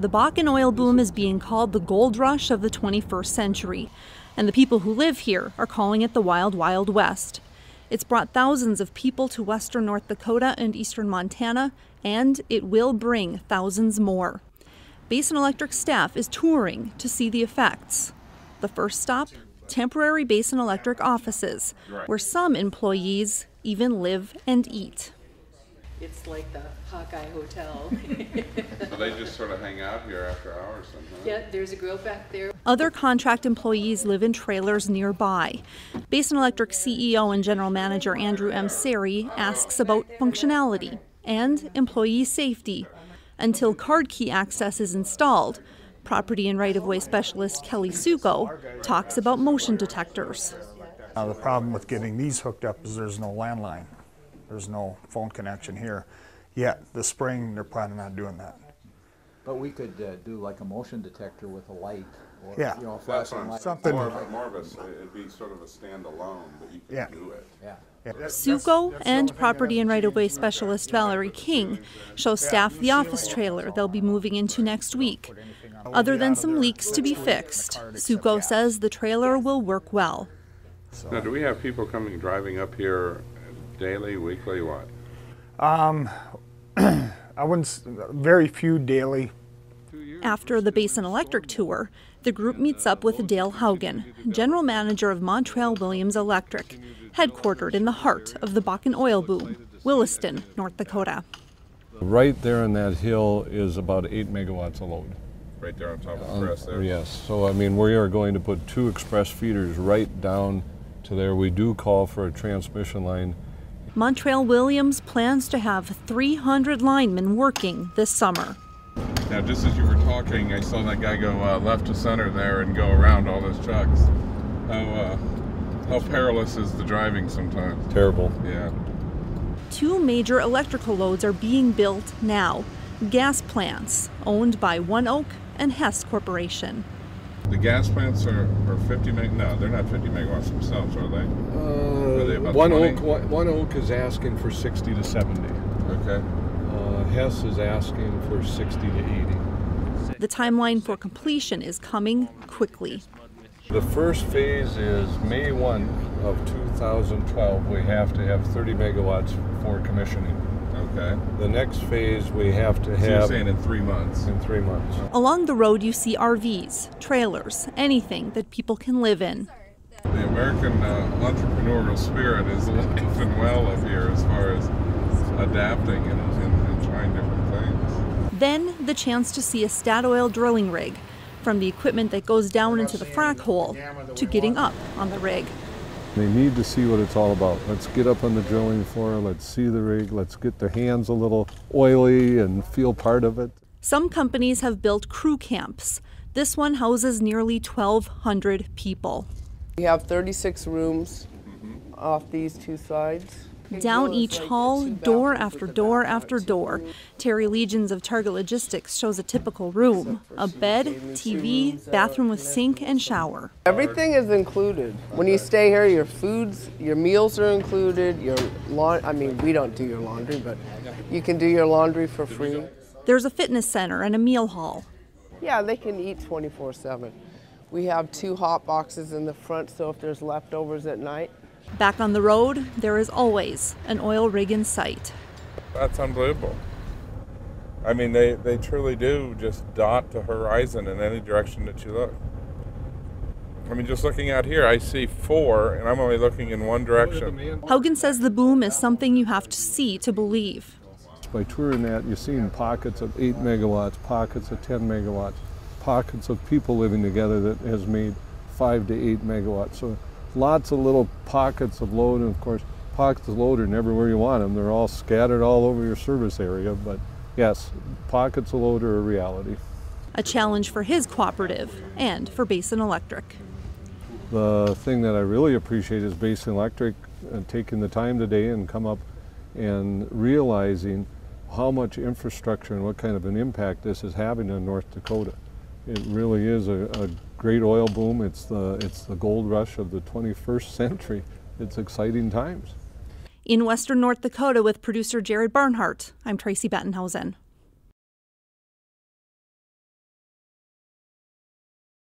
The Bakken oil boom is being called the gold rush of the 21st century, and the people who live here are calling it the Wild Wild West. It's brought thousands of people to western North Dakota and eastern Montana, and it will bring thousands more. Basin Electric staff is touring to see the effects. The first stop, temporary Basin Electric offices, where some employees even live and eat. It's like the Hawkeye Hotel. So they just sort of hang out here after hours sometimes? Yeah, there's a grill back there. Other contract employees live in trailers nearby. Basin Electric CEO and General Manager Andrew M. Serri asks about functionality and employee safety. Until card key access is installed, property and right-of-way specialist Kelly Suko talks about motion detectors. Now the problem with getting these hooked up is there's no landline. There's no phone connection here. Yet this spring they're planning on doing that. But we could do like a motion detector with a light, or you know, a flashing light. Something more of a, it'd be sort of a standalone, but you could do it. Yeah. Suko and property and right-of-way specialist Valerie King show staff the office trailer they'll be moving into next week. Other than some leaks to be fixed, Suko says the trailer will work well. Now, do we have people coming driving up here? Daily, weekly, what? I wouldn't, very few daily. After the Basin Electric tour, the group meets up with Dale Haugen, General Manager of Mountrail-Williams Electric, headquartered in the heart of the Bakken oil boom, Williston, North Dakota. Right there on that hill is about 8 megawatts a load. Right there on top of the press there? Yes, so I mean we are going to put 2 express feeders right down to there. We do call for a transmission line. Mountrail-Williams plans to have 300 linemen working this summer. Now, just as you were talking, I saw that guy go left to center there and go around all those trucks. How perilous is the driving sometimes? Terrible. Yeah. 2 major electrical loads are being built now. Gas plants owned by ONEOK and Hess Corporation. The gas plants are 50 meg. No, they're not 50 megawatts themselves, are they? ONEOK is asking for 60 to 70. Okay. Hess is asking for 60 to 80. The timeline for completion is coming quickly. The first phase is May 1 of 2012. We have to have 30 megawatts for commissioning. Okay. The next phase we have to have... So you're saying in 3 months? In 3 months. Along the road you see RVs, trailers, anything that people can live in. The American entrepreneurial spirit is alive and well up here as far as adapting and trying different things. Then the chance to see a Statoil drilling rig, from the equipment that goes down into the frack hole to getting up on the rig. They need to see what it's all about. Let's get up on the drilling floor, let's see the rig, let's get their hands a little oily and feel part of it. Some companies have built crew camps. This one houses nearly 1,200 people. We have 36 rooms off these 2 sides. Down each hall, door after door after door. Terry Legions of Target Logistics shows a typical room. A bed, TV, bathroom with sink and shower. Everything is included. When you stay here, your foods, your meals are included, your laundry, I mean, we don't do your laundry, but you can do your laundry for free. There's a fitness center and a meal hall. Yeah, they can eat 24/7. We have 2 hot boxes in the front, so if there's leftovers at night. Back on the road, there is always an oil rig in sight. That's unbelievable. I mean, they truly do just dot the horizon in any direction that you look. I mean, just looking out here, I see 4, and I'm only looking in one direction. Haugen says the boom is something you have to see to believe. By touring that, you're seeing pockets of 8 megawatts, pockets of 10 megawatts, pockets of people living together that has made 5 to 8 megawatts. So lots of little pockets of load, and of course pockets of load are never where you want them. They're all scattered all over your service area, but yes, pockets of load are a reality. A challenge for his cooperative and for Basin Electric. The thing that I really appreciate is Basin Electric taking the time today and come up and realizing how much infrastructure and what kind of an impact this is having on North Dakota. It really is a great oil boom. It's the gold rush of the 21st century. It's exciting times. In western North Dakota with producer Jared Barnhart, I'm Tracy Bettenhausen.